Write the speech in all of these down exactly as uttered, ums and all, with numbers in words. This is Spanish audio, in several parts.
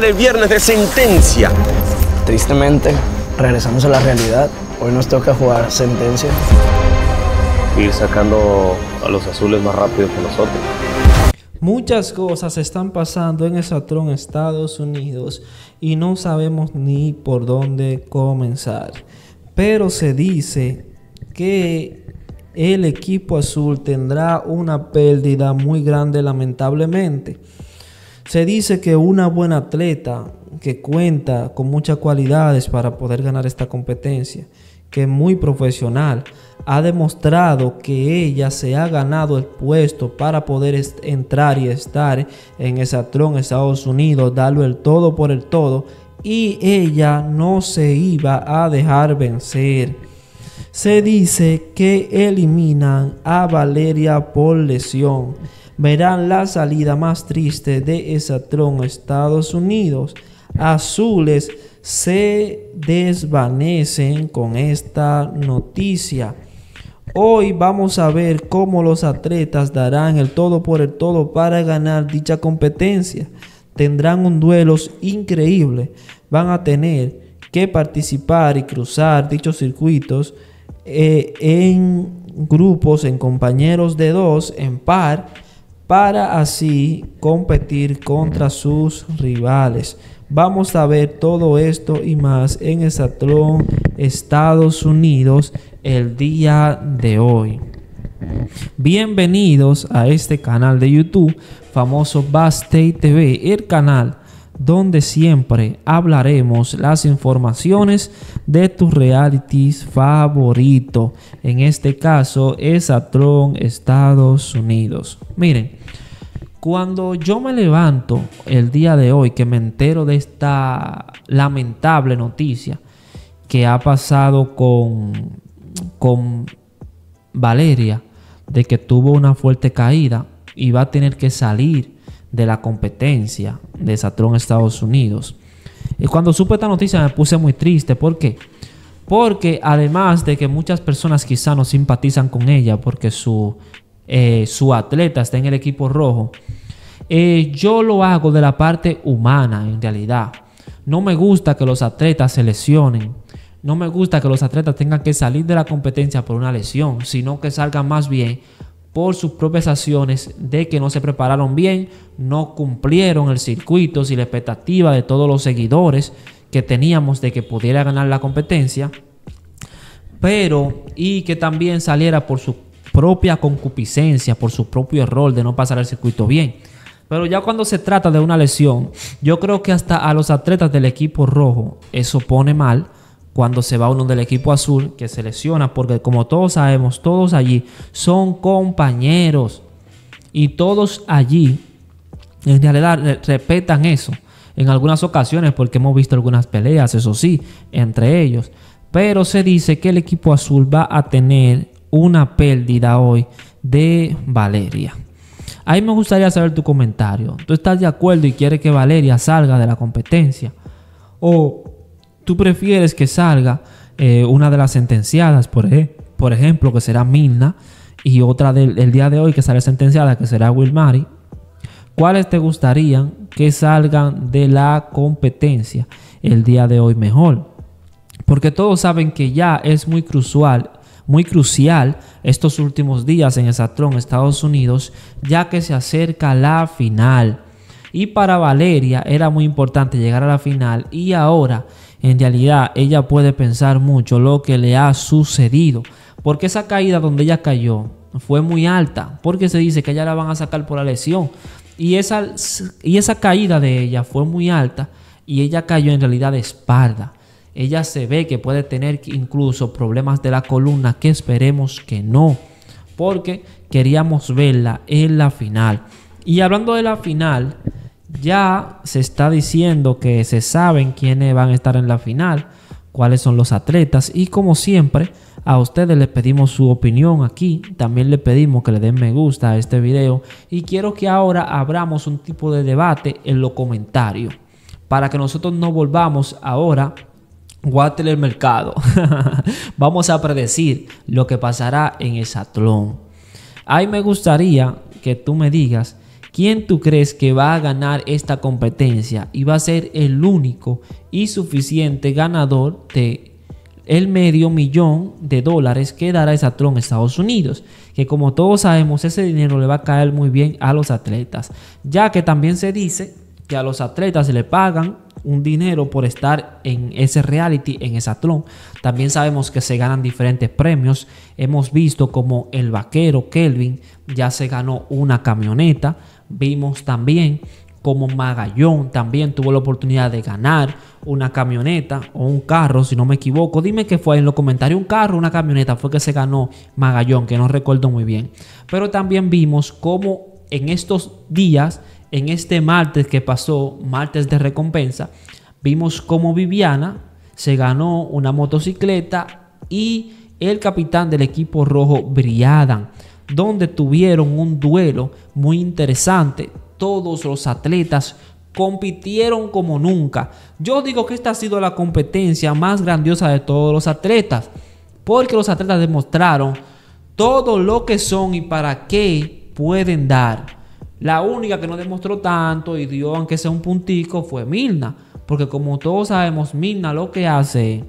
El viernes de sentencia. Tristemente, regresamos a la realidad. Hoy nos toca jugar sentencia. Ir sacando a los azules más rápido que nosotros. Muchas cosas están pasando en Exatlón Estados Unidos y no sabemos ni por dónde comenzar. Pero se dice que el equipo azul tendrá una pérdida muy grande, lamentablemente. Se dice que una buena atleta que cuenta con muchas cualidades para poder ganar esta competencia, que es muy profesional, ha demostrado que ella se ha ganado el puesto para poder entrar y estar en Exatlón Estados Unidos, darle el todo por el todo, y ella no se iba a dejar vencer. Se dice que eliminan a Valeria por lesión. Verán la salida más triste de Exatlón Estados Unidos. Azules se desvanecen con esta noticia. Hoy vamos a ver cómo los atletas darán el todo por el todo para ganar dicha competencia. Tendrán un duelo increíble. Van a tener que participar y cruzar dichos circuitos eh, en grupos, en compañeros de dos, en par, para así competir contra sus rivales. Vamos a ver todo esto y más en Exatlón Estados Unidos el día de hoy. Bienvenidos a este canal de YouTube, Famosos Backstage T V, el canal donde siempre hablaremos las informaciones de tus realities favoritos. En este caso, Exatlón Estados Unidos. Miren, cuando yo me levanto el día de hoy, que me entero de esta lamentable noticia que ha pasado con, con Valeria, de que tuvo una fuerte caída y va a tener que salir de la competencia de Exatlón Estados Unidos. Y cuando supe esta noticia me puse muy triste. ¿Por qué? Porque además de que muchas personas quizá no simpatizan con ella porque su... Eh, su atleta está en el equipo rojo, eh, yo lo hago de la parte humana. En realidad no me gusta que los atletas se lesionen, no me gusta que los atletas tengan que salir de la competencia por una lesión, sino que salgan más bien por sus propias acciones, de que no se prepararon bien, no cumplieron el circuito y la expectativa de todos los seguidores que teníamos de que pudiera ganar la competencia, pero y que también saliera por su propia concupiscencia, por su propio error de no pasar el circuito bien. Pero ya cuando se trata de una lesión, yo creo que hasta a los atletas del equipo rojo eso pone mal. Cuando se va uno del equipo azul que se lesiona, porque como todos sabemos, todos allí son compañeros y todos allí en realidad respetan eso en algunas ocasiones, porque hemos visto algunas peleas, eso sí, entre ellos. Pero se dice que el equipo azul va a tener una pérdida hoy de Valeria. Ahí me gustaría saber tu comentario. ¿Tú estás de acuerdo y quieres que Valeria salga de la competencia? ¿O tú prefieres que salga eh, una de las sentenciadas, por, eh, por ejemplo, que será Mirna, y otra del, del día de hoy que sale sentenciada, que será Wilmarie? ¿Cuáles te gustarían que salgan de la competencia el día de hoy mejor? Porque todos saben que ya es muy crucial Muy crucial estos últimos días en Exatlón Estados Unidos, ya que se acerca la final. Y para Valeria era muy importante llegar a la final, y ahora en realidad ella puede pensar mucho lo que le ha sucedido, porque esa caída donde ella cayó fue muy alta, porque se dice que ya la van a sacar por la lesión, y esa, y esa caída de ella fue muy alta y ella cayó en realidad de espalda. Ella se ve que puede tener incluso problemas de la columna, que esperemos que no, porque queríamos verla en la final. Y hablando de la final, ya se está diciendo que se saben quiénes van a estar en la final, cuáles son los atletas, y como siempre a ustedes les pedimos su opinión aquí, también les pedimos que le den me gusta a este video, y quiero que ahora abramos un tipo de debate en los comentarios, para que nosotros no volvamos ahora Guate el mercado. Vamos a predecir lo que pasará en Exatlón. Ahí me gustaría que tú me digas ¿Quién tú crees que va a ganar esta competencia y va a ser el único y suficiente ganador de el medio millón de dólares que dará Exatlón Estados Unidos? Que como todos sabemos, ese dinero le va a caer muy bien a los atletas, ya que también se dice que a los atletas se le pagan un dinero por estar en ese reality, en Exatlón. También sabemos que se ganan diferentes premios. Hemos visto como el vaquero Kelvin ya se ganó una camioneta. Vimos también como Magallón también tuvo la oportunidad de ganar una camioneta o un carro, si no me equivoco. Dime qué fue en los comentarios, un carro, una camioneta fue que se ganó Magallón, que no recuerdo muy bien. Pero también vimos como en estos días, en este martes que pasó, martes de recompensa, vimos como Viviana se ganó una motocicleta y el capitán del equipo rojo Briadam, donde tuvieron un duelo muy interesante. Todos los atletas compitieron como nunca. Yo digo que esta ha sido la competencia más grandiosa de todos los atletas, porque los atletas demostraron todo lo que son y para qué pueden dar. La única que no demostró tanto y dio aunque sea un puntico fue Mirna, porque como todos sabemos, Mirna lo que hace es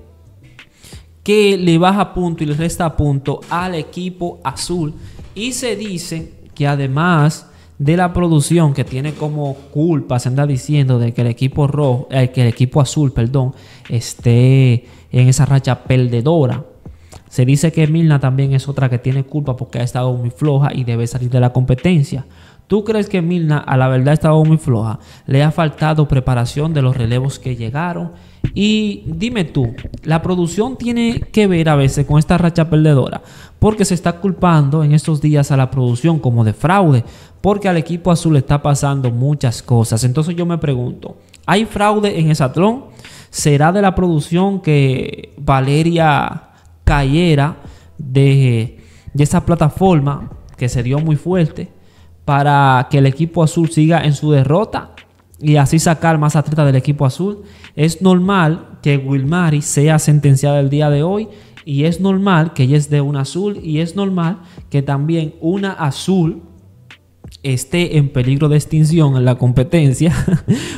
que le baja punto y le resta punto al equipo azul. Y se dice que además de la producción, que tiene como culpa, se anda diciendo de que el equipo rojo, eh, que el equipo azul, perdón, esté en esa racha perdedora. Se dice que Mirna también es otra que tiene culpa porque ha estado muy floja y debe salir de la competencia. ¿Tú crees que Mirna a la verdad estaba muy floja? Le ha faltado preparación de los relevos que llegaron. Y dime tú, la producción tiene que ver a veces con esta racha perdedora, porque se está culpando en estos días a la producción como de fraude, porque al equipo azul le está pasando muchas cosas. Entonces yo me pregunto, ¿hay fraude en Exatlón? ¿Será de la producción que Valeria cayera de, de esa plataforma que se dio muy fuerte, para que el equipo azul siga en su derrota y así sacar más atletas del equipo azul? Es normal que Wilmarie sea sentenciada el día de hoy, y es normal que ella esté una azul, y es normal que también una azul esté en peligro de extinción en la competencia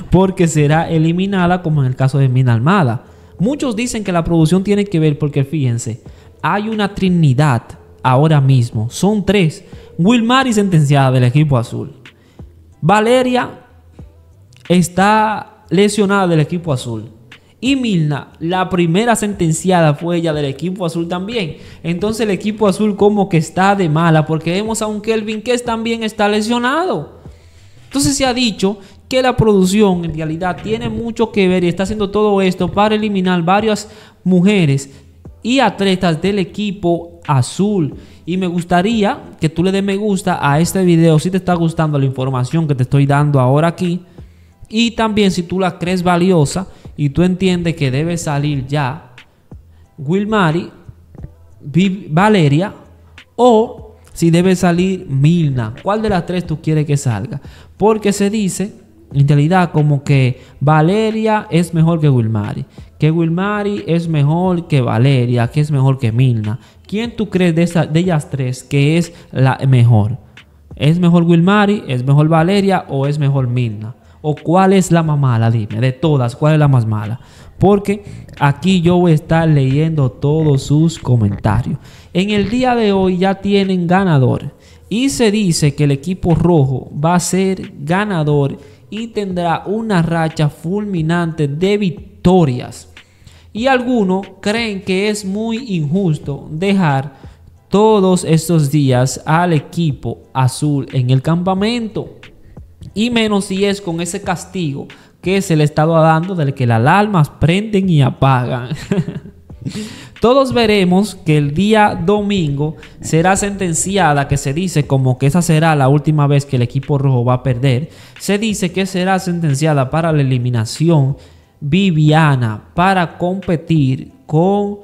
porque será eliminada, como en el caso de Mina Almada. Muchos dicen que la producción tiene que ver porque, fíjense, hay una trinidad ahora mismo, son tres. Wilmarie sentenciada del equipo azul, Valeria está lesionada del equipo azul, y Mirna, la primera sentenciada, fue ella del equipo azul también. Entonces el equipo azul como que está de mala, porque vemos a un Kelvin que también está lesionado. Entonces se ha dicho que la producción en realidad tiene mucho que ver y está haciendo todo esto para eliminar varias mujeres y atletas del equipo azul. Y me gustaría que tú le des me gusta a este video si te está gustando la información que te estoy dando ahora aquí. Y también si tú la crees valiosa y tú entiendes que debe salir ya Wilmarie, Valeria, o si debe salir Mirna. ¿Cuál de las tres tú quieres que salga? Porque se dice en realidad como que Valeria es mejor que Wilmarie, que Wilmarie es mejor que Valeria, que es mejor que Mirna. ¿Quién tú crees de, esa, de ellas tres que es la mejor? ¿Es mejor Wilmarie, es mejor Valeria o es mejor Mirna? ¿O cuál es la más mala? Dime, de todas, ¿cuál es la más mala? Porque aquí yo voy a estar leyendo todos sus comentarios. En el día de hoy ya tienen ganador, y se dice que el equipo rojo va a ser ganador y tendrá una racha fulminante de victorias. Y algunos creen que es muy injusto dejar todos estos días al equipo azul en el campamento, y menos si es con ese castigo que se le está dando del que las alarmas prenden y apagan. Todos veremos que el día domingo será sentenciada, que se dice como que esa será la última vez que el equipo rojo va a perder. Se dice que será sentenciada para la eliminación Viviana, para competir con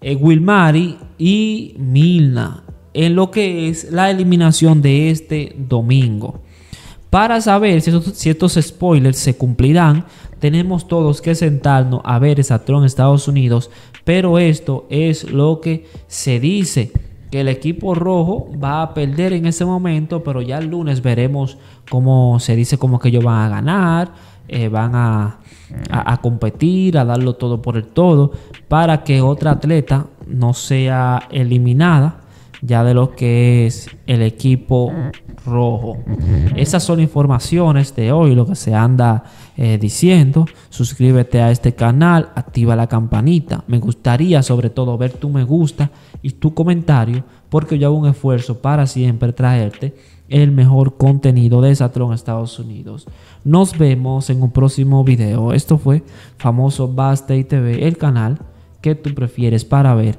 eh, Wilmarie y Mirna en lo que es la eliminación de este domingo. Para saber si estos, si estos spoilers se cumplirán, tenemos todos que sentarnos a ver Exatlón Estados Unidos, pero esto es lo que se dice, que el equipo rojo va a perder en ese momento, pero ya el lunes veremos cómo se dice, como que ellos van a ganar, eh, van a, a, a competir, a darlo todo por el todo, para que otra atleta no sea eliminada ya de lo que es el equipo rojo. Esas son informaciones de hoy, lo que se anda eh, diciendo. Suscríbete a este canal, activa la campanita. Me gustaría sobre todo ver tu me gusta y tu comentario, porque yo hago un esfuerzo para siempre traerte el mejor contenido de Exatlón Estados Unidos. Nos vemos en un próximo video. Esto fue Famosos Backstage T V, el canal que tú prefieres para ver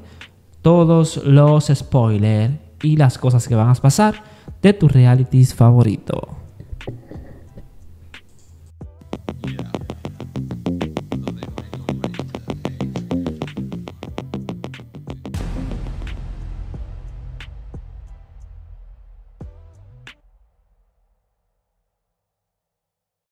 todos los spoilers y las cosas que van a pasar de tus realities favoritos.